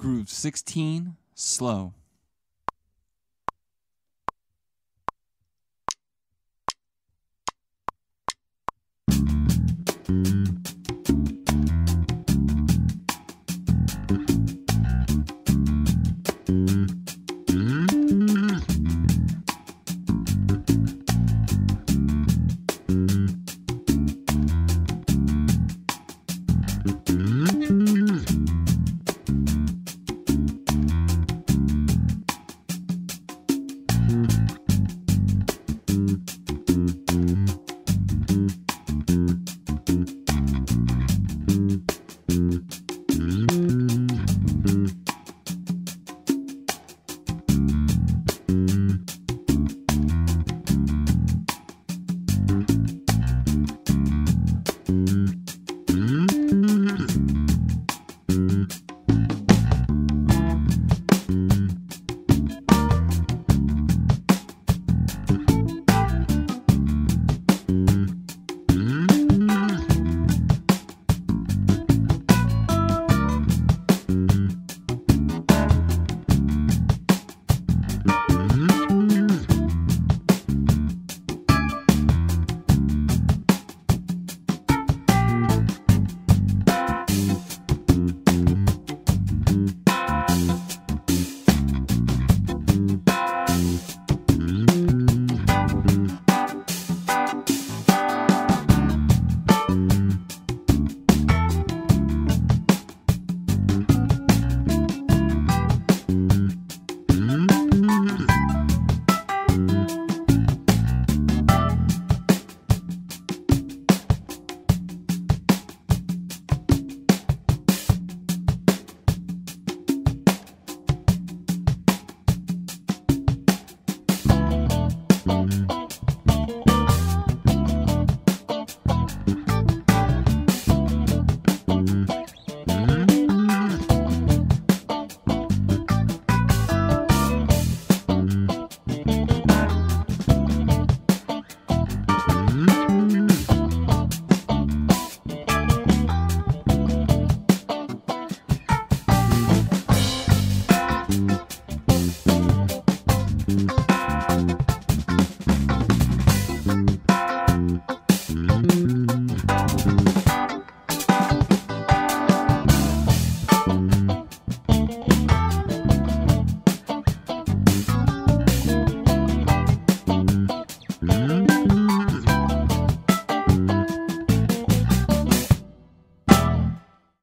Groove 16, slow.